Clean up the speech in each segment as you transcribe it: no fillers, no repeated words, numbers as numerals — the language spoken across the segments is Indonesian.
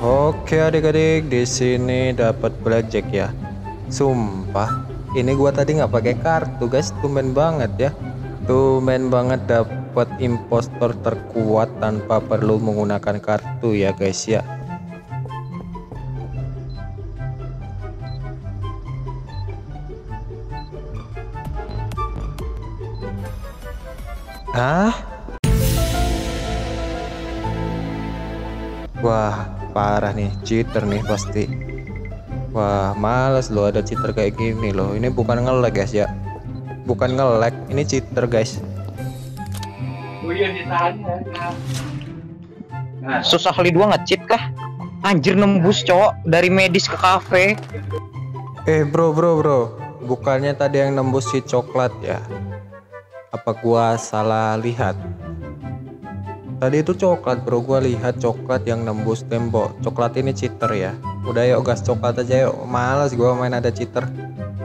Oke adik-adik, di sini dapat blackjack ya. Sumpah, ini gua tadi nggak pakai kartu guys, tumben banget ya. Tumben banget dapat impostor terkuat tanpa perlu menggunakan kartu ya guys ya. Wah, parah nih, cheater nih pasti. Wah, males loh ada cheater kayak gini loh. Ini bukan nge-lag guys ya, bukan nge-lag, ini cheater guys. Susah kali dua nge-cheat kah? Anjir, nembus cowok dari medis ke kafe. Bro, bukannya tadi yang nembus si coklat ya? Apa gua salah lihat? Tadi itu coklat bro, gua lihat coklat yang nembus tembok. Coklat ini cheater ya. Udah yuk gas coklat aja yuk, males gua main ada cheater.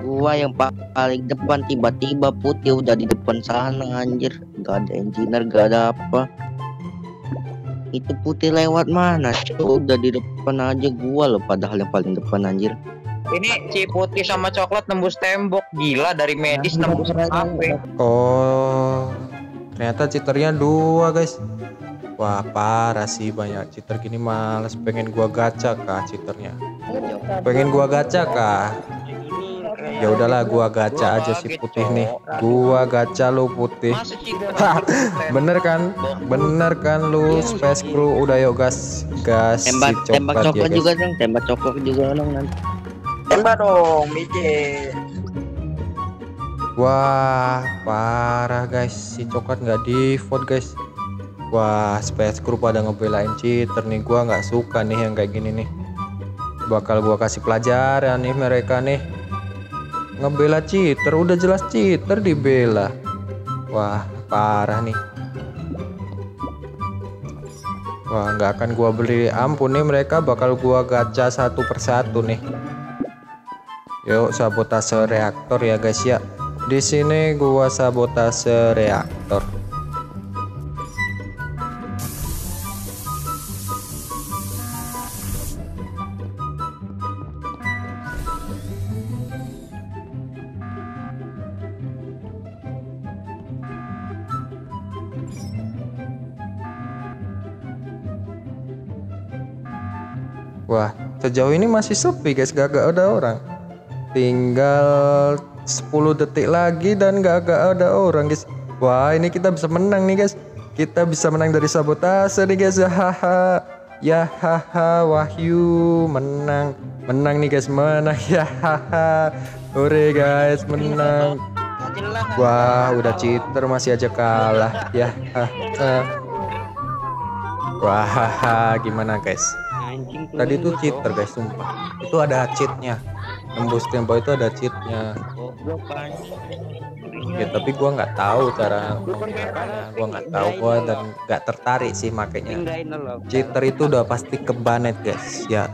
Gua yang paling depan, tiba-tiba putih udah di depan sana anjir. Gak ada engineer, gak ada apa. Itu putih lewat mana coba, udah di depan aja gua loh, padahal yang paling depan anjir. Ini si putih sama coklat nembus tembok, gila dari medis nah, nembus HP. Oh, ternyata cheaternya dua guys. Wah, parah sih, banyak cheater gini, males. Pengen gua gacha kah cheaternya? Pengen gua gacha kah? Ya udahlah, gua gacha aja si putih nih. Gua gacha lu putih. Bener kan lu space crew. Udah yuk gas, gas. Tembak coklat juga dong, tembak coklat juga dong nanti. Tembak dong, mijit. Wah, parah guys, si coklat nggak di vote guys. Wah, space crew pada ngebelain cheater nih, gua nggak suka nih yang kayak gini nih. Bakal gua kasih pelajaran nih mereka nih. Ngebela cheater, udah jelas cheater dibela. Wah, parah nih. Wah, nggak akan gua beli. Ampun nih mereka, bakal gua gacha satu persatu nih. Yuk sabotase reaktor ya guys ya. Di sini gua sabotase reaktor. Wah, sejauh ini masih sepi guys, gak ada orang. Tinggal 10 detik lagi dan gak ada orang guys. Wah, ini kita bisa menang nih guys. Kita bisa menang dari sabotase nih guys. Haha. Ya haha, Wahyu menang. Menang nih guys, menang ya haha. Hore guys, menang. Wah, udah cheater masih aja kalah. Ya haha. Wah, haha, gimana guys? Tadi itu cheater guys, sumpah. Itu ada cheatnya, nembus tembok itu ada cheatnya. Ya tapi gua nggak tahu cara caranya, gua nggak tahu gua dan nggak tertarik sih makanya. Cheater itu udah pasti kebanet guys ya.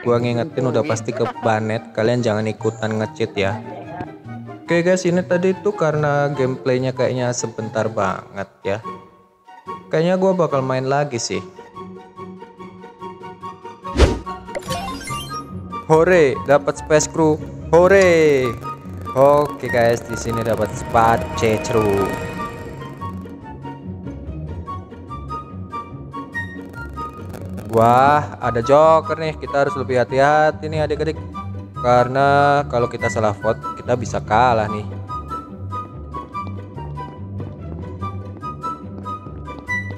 Gua ngingetin udah pasti kebanet, kalian jangan ikutan ngecheat ya. Oke guys, ini tadi itu karena gameplaynya kayaknya sebentar banget ya. Kayaknya gua bakal main lagi sih. Hore, dapat space crew. Hore. Oke guys, di sini dapat space crew. Wah, ada joker nih. Kita harus lebih hati-hati nih adik-adik. Karena kalau kita salah vote, kita bisa kalah nih.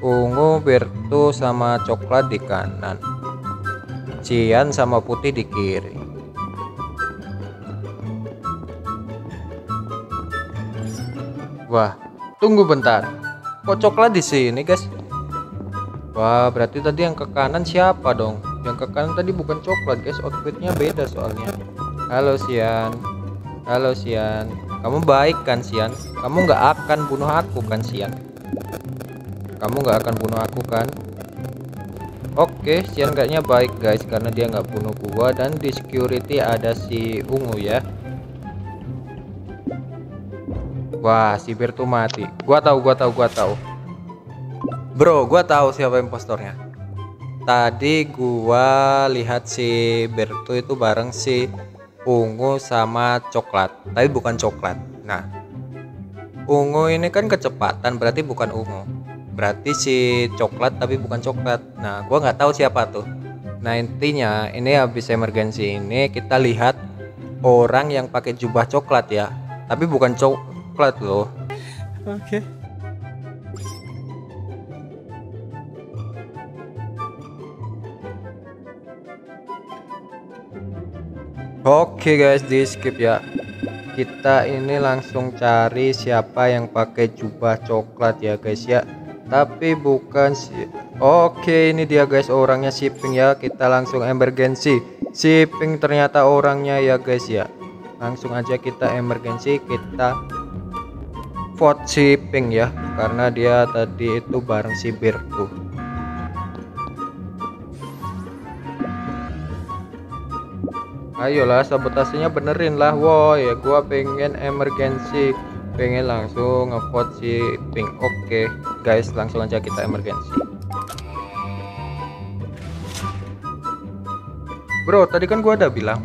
Ungu, Virtu sama coklat di kanan. Cian sama putih di kiri. Wah, tunggu bentar. Kok coklat di sini, guys? Wah, berarti tadi yang ke kanan siapa dong? Yang ke kanan tadi bukan coklat, guys. Outfitnya beda soalnya. Halo Cian. Halo Cian. Kamu baik kan Cian? Kamu nggak akan bunuh aku kan Cian? Kamu nggak akan bunuh aku kan? Oke, Cian kayaknya baik guys, karena dia nggak bunuh gua. Dan di security ada si ungu ya. Wah, si Virtu mati. Gua tahu. Bro, gua tahu siapa impostornya. Tadi gua lihat si Bertu itu bareng si Ungu sama Coklat, tapi bukan Coklat. Nah, Ungu ini kan kecepatan, berarti bukan Ungu. Berarti si Coklat tapi bukan Coklat. Nah, gua nggak tahu siapa tuh. Nah, intinya ini habis emergensi ini kita lihat orang yang pakai jubah coklat ya, tapi bukan coklat loh. Oke. Oke guys, di skip ya. Kita ini langsung cari siapa yang pakai jubah coklat ya guys ya. Tapi bukan si. Oke, ini dia guys orangnya Shipping ya. Kita langsung emergency. Shipping ternyata orangnya ya guys ya. Langsung aja kita emergency, kita vote Shipping ya, karena dia tadi itu bareng si Birku. Ayolah, sabotasinya benerin lah, woi. Ya gua pengen emergency, pengen langsung ngevote si Pink. Oke guys, langsung aja kita emergency. Bro, tadi kan gua ada bilang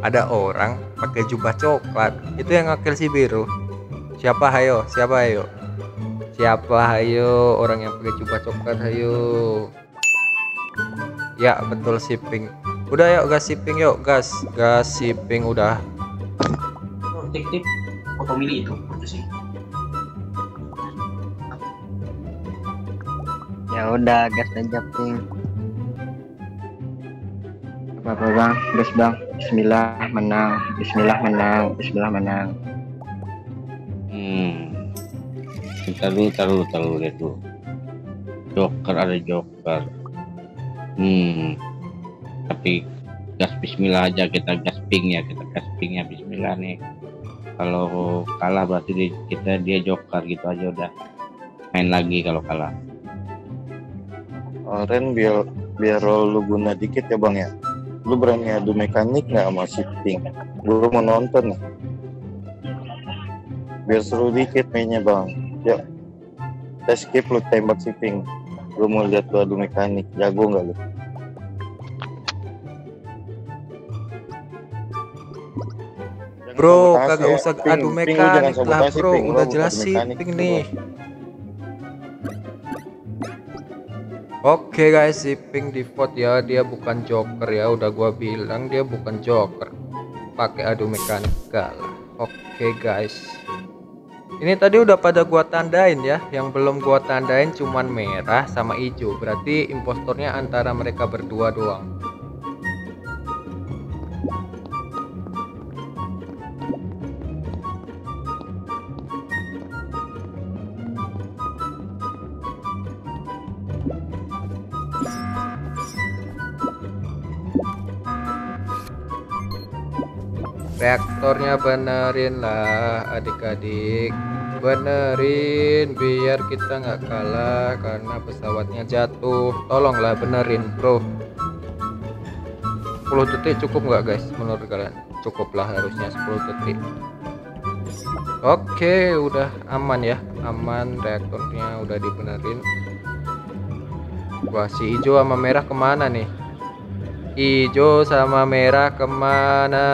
ada orang pakai jubah coklat itu yang ngakil si Biru. Siapa hayo? Siapa hayo? Siapa hayo orang yang pakai jubah coklat hayo? Ya betul si Pink. Udah yuk gas Shipping, yuk gas Shipping udah. Tik-tik foto mili itu sih. Ya udah gas aja Pink. Apa-apa bang, gas bang. Bismillah menang, bismillah menang, bismillah menang. Kita dulu taruh lihat dulu. Joker, ada joker. Tapi gas bismillah aja, kita gas Pink ya, kita gas Pink ya, bismillah nih. Kalau kalah berarti dia joker gitu aja, udah main lagi kalau kalah. Ren biar lu guna dikit ya bang ya. Lu berani adu mekanik nggak sama Shipping? Gue mau nonton nih. Biar seru dikit mainnya bang. Yuk, let's skip lu tembak Shipping. Gue mau lihat lu adu mekanik, jago nggak lu? Bro, kagak usah adu mekanik lah bro, udah jelas sih Pink nih. Oke guys, si Pink di vote ya, dia bukan joker ya, udah gua bilang dia bukan joker. Pakai adu mekanik kalah. Oke guys. Ini tadi udah pada gua tandain ya, yang belum gua tandain cuman merah sama hijau. Berarti impostornya antara mereka berdua doang. Reaktornya benerin lah adik-adik, benerin biar kita nggak kalah karena pesawatnya jatuh. Tolonglah benerin bro. 10 detik cukup nggak guys menurut kalian? Cukup lah harusnya 10 detik. Oke, udah aman ya, aman, reaktornya udah dibenerin. Wah, si hijau sama merah kemana nih? Hijau sama merah kemana?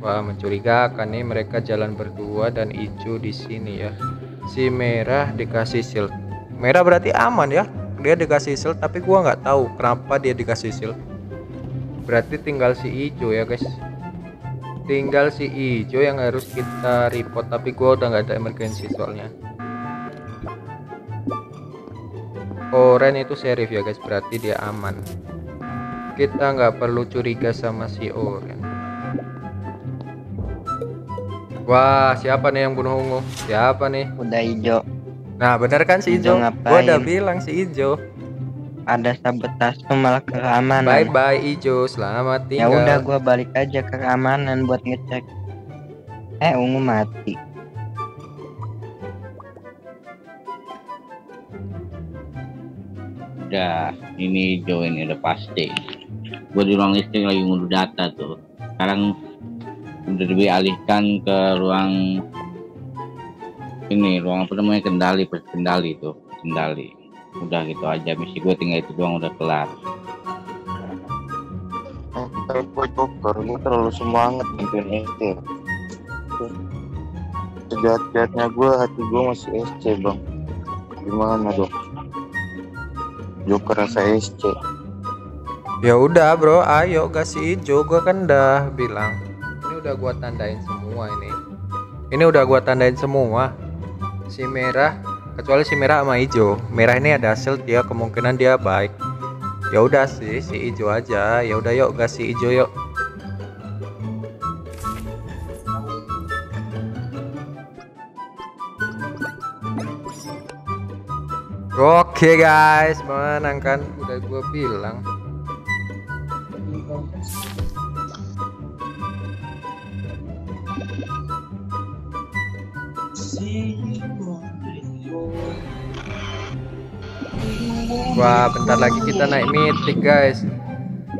Wah, mencurigakan nih, mereka jalan berdua dan hijau di sini ya. Si merah dikasih shield. Merah berarti aman ya. Dia dikasih shield, tapi gua nggak tahu kenapa dia dikasih shield. Berarti tinggal si hijau ya, guys. Tinggal si hijau yang harus kita report, tapi gua udah nggak ada emergency soalnya. Orange itu sheriff ya, guys. Berarti dia aman. Kita nggak perlu curiga sama si Orange. Wah, siapa nih yang bunuh Ungu? Siapa nih? Udah hijau. Nah, bener kan si hijau? Gua udah bilang si hijau. Ada sabotase malah keamanan. Bye bye hijau, selamat tinggal. Ya udah, gua balik aja ke keamanan buat ngecek. Ungu mati. Udah, ini hijau ini udah pasti. Gua di ruang listrik lagi ngunduh data tuh. Sekarang udah dialihkan ke ruang ini, ruang apa namanya, kendali itu kendali. Udah gitu aja, misi gue tinggal itu doang, udah kelar. Ntar gue joker, gue terlalu semangat nonton SC. Sejahat-jahatnya gue, hati gue masih SC bang. Gimana dong? Joker rasa SC. Ya udah bro, ayo kasih hijau. Gue kan udah bilang, ini udah gue tandain semua ini. Ini udah gue tandain semua. Si merah, kecuali si merah sama hijau. Merah ini ada hasil dia, kemungkinan dia baik. Ya udah sih, si hijau aja. Ya udah yuk kasih hijau yuk. Oke guys, menang kan? Udah gue bilang. Wah, bentar lagi kita naik mythic guys.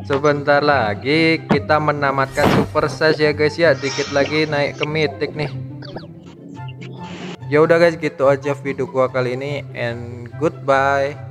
Sebentar lagi kita menamatkan Super Sus ya guys ya. Dikit lagi naik ke mythic nih. Ya udah guys, gitu aja video gua kali ini and goodbye.